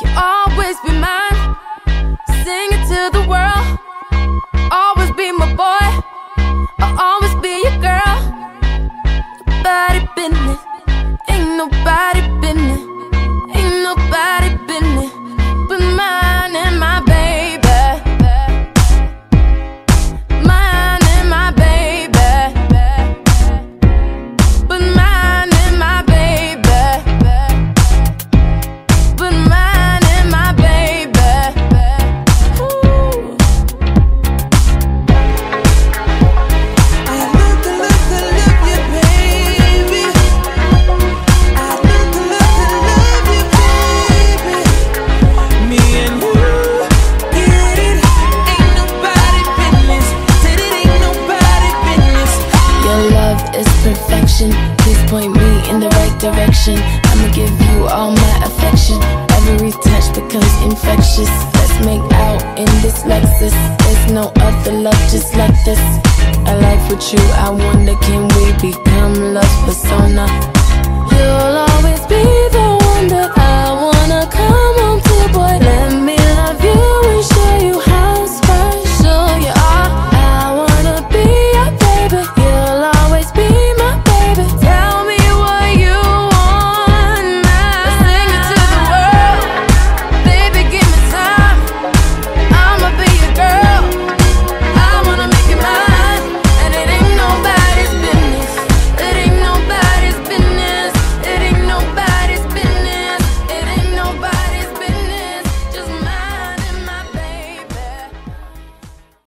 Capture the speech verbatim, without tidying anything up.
You'll always be mine. Sing it to the world. Always be my boy. I'll always be your girl. Nobody been it. Ain't nobody been it. Ain't nobody been it but mine and my baby. Mine and my baby. But mine and my baby. But mine and my baby. Ooh. I love to love to love you, baby. I love to love to love you, baby. Me and you get it. Ain't nobody business. Said it ain't nobody business. Your love is perfection. Please point me in the right direction. I'ma give you all my affection. Every touch becomes infectious. Let's make out in this Lexus. There's no other love just like this. A life with you, I wonder, can we become love persona? You'll always be the one that